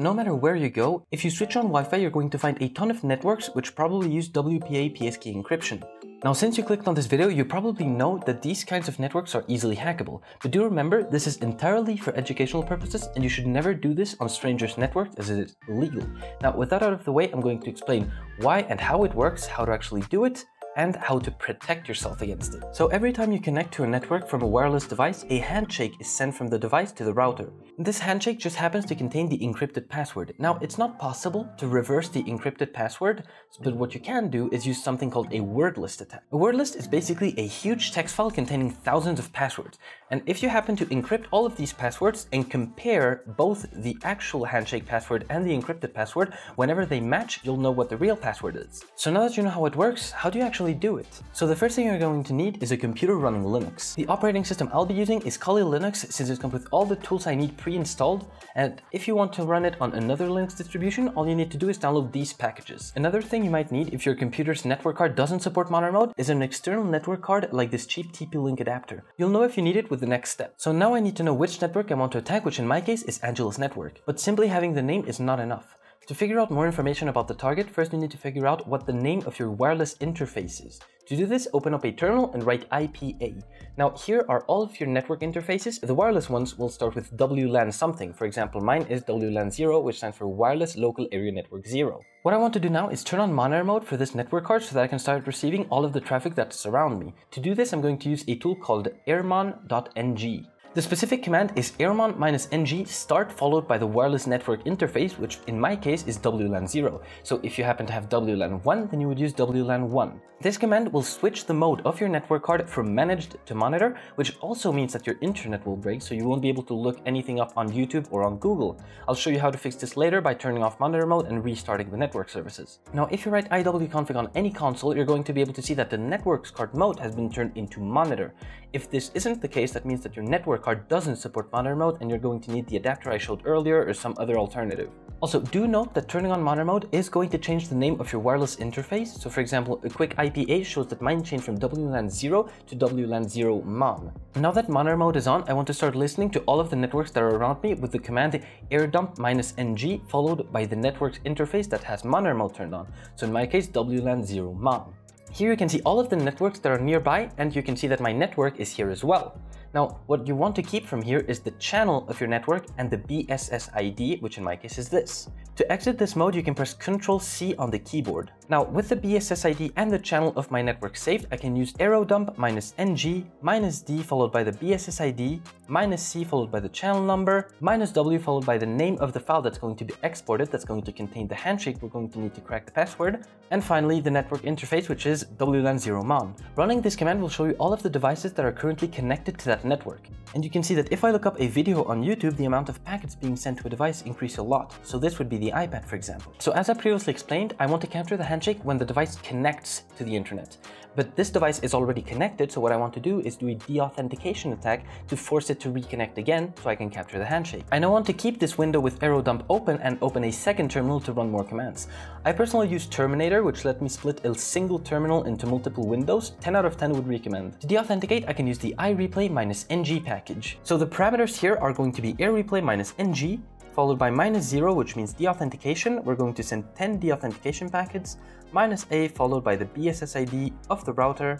No matter where you go, if you switch on Wi-Fi, you're going to find a ton of networks which probably use WPA PSK encryption. Now, since you clicked on this video, you probably know that these kinds of networks are easily hackable, but do remember, this is entirely for educational purposes and you should never do this on strangers' networks as it is illegal. Now, with that out of the way, I'm going to explain why and how it works, how to actually do it, and how to protect yourself against it. So every time you connect to a network from a wireless device, a handshake is sent from the device to the router. This handshake just happens to contain the encrypted password. Now, it's not possible to reverse the encrypted password, but what you can do is use something called a word list attack. A word list is basically a huge text file containing thousands of passwords. And if you happen to encrypt all of these passwords and compare both the actual handshake password and the encrypted password, whenever they match, you'll know what the real password is. So now that you know how it works, how do you actually do it? So the first thing you're going to need is a computer running Linux. The operating system I'll be using is Kali Linux, since it comes with all the tools I need pre-installed, and if you want to run it on another Linux distribution, all you need to do is download these packages. Another thing you might need if your computer's network card doesn't support mono mode is an external network card like this cheap TP-Link adapter. You'll know if you need it with the next step. So now I need to know which network I want to attack, which in my case is Angela's network. But simply having the name is not enough. To figure out more information about the target, first you need to figure out what the name of your wireless interface is. To do this, open up a terminal and write IPA. Now, here are all of your network interfaces. The wireless ones will start with WLAN something. For example, mine is WLAN0, which stands for Wireless Local Area Network 0. What I want to do now is turn on monitor mode for this network card so that I can start receiving all of the traffic that's around me. To do this, I'm going to use a tool called airmon-ng. The specific command is airmon-ng start followed by the wireless network interface, which in my case is WLAN0. So if you happen to have WLAN1, then you would use WLAN1. This command will switch the mode of your network card from managed to monitor, which also means that your internet will break, so you won't be able to look anything up on YouTube or on Google. I'll show you how to fix this later by turning off monitor mode and restarting the network services. Now, if you write iwconfig on any console, you're going to be able to see that the network's card mode has been turned into monitor. If this isn't the case, that means that your network card doesn't support monitor mode and you're going to need the adapter I showed earlier or some other alternative. Also, do note that turning on monitor mode is going to change the name of your wireless interface. So for example, a quick IPA shows that mine changed from WLAN0 to WLAN0MOM. Now that monitor mode is on, I want to start listening to all of the networks that are around me with the command airdump-ng followed by the network's interface that has monitor mode turned on. So in my case, WLAN0MOM. Here you can see all of the networks that are nearby, and you can see that my network is here as well. Now, what you want to keep from here is the channel of your network and the BSSID, which in my case is this. To exit this mode, you can press Ctrl-C on the keyboard. Now, with the BSSID and the channel of my network saved, I can use airodump-ng -d followed by the BSSID, -c followed by the channel number, -w followed by the name of the file that's going to be exported, that's going to contain the handshake we're going to need to crack the password, and finally the network interface, which is WLAN0MOM. Running this command will show you all of the devices that are currently connected to that network. And you can see that if I look up a video on YouTube, the amount of packets being sent to a device increase a lot. So this would be the iPad, for example. So as I previously explained, I want to counter the handshake when the device connects to the internet. But this device is already connected, so what I want to do is do a deauthentication attack to force it to reconnect again so I can capture the handshake. I now want to keep this window with airodump open and open a second terminal to run more commands. I personally use Terminator, which let me split a single terminal into multiple windows. 10 out of 10 would recommend. To deauthenticate, I can use the aireplay-ng package. So the parameters here are going to be aireplay-ng, followed by -0, which means deauthentication. We're going to send 10 deauthentication packets, -a followed by the BSSID of the router,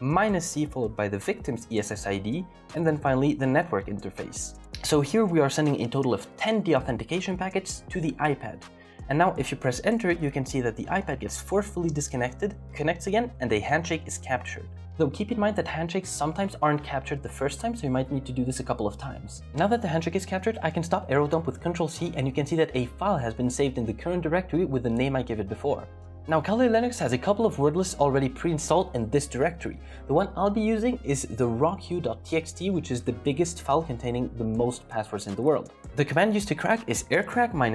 -c followed by the victim's ESSID, and then finally the network interface. So here we are sending a total of 10 deauthentication packets to the iPad. And now if you press enter, you can see that the iPad gets forcefully disconnected, connects again, and a handshake is captured. Though keep in mind that handshakes sometimes aren't captured the first time, so you might need to do this a couple of times. Now that the handshake is captured, I can stop airodump with Ctrl-C, and you can see that a file has been saved in the current directory with the name I gave it before. Now, Kali Linux has a couple of word lists already pre-installed in this directory. The one I'll be using is the rockyou.txt, which is the biggest file containing the most passwords in the world. The command used to crack is aircrack-ng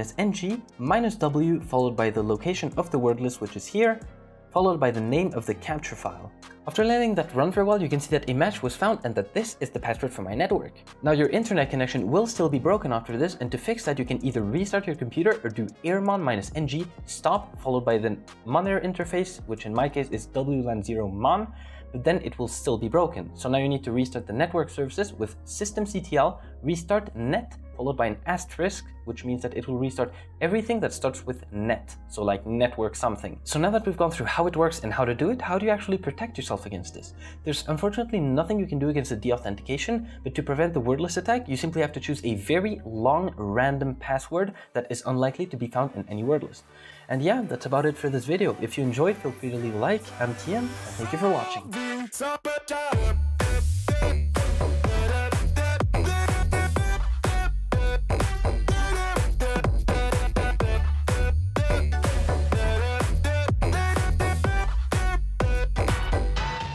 -w followed by the location of the word list, which is here, followed by the name of the capture file. After letting that run for a while, you can see that a match was found and that this is the password for my network. Now, your internet connection will still be broken after this, and to fix that, you can either restart your computer or do airmon-ng stop followed by the monitor interface, which in my case is WLAN0MOM, but then it will still be broken. So now you need to restart the network services with systemctl restart net followed by an asterisk, which means that it will restart everything that starts with net, so like network something. So now that we've gone through how it works and how to do it, how do you actually protect yourself against this? There's unfortunately nothing you can do against the deauthentication, but to prevent the wordless attack, you simply have to choose a very long random password that is unlikely to be found in any word list. And yeah, that's about it for this video. If you enjoyed, feel free to leave a like. I'm TM, and thank you for watching.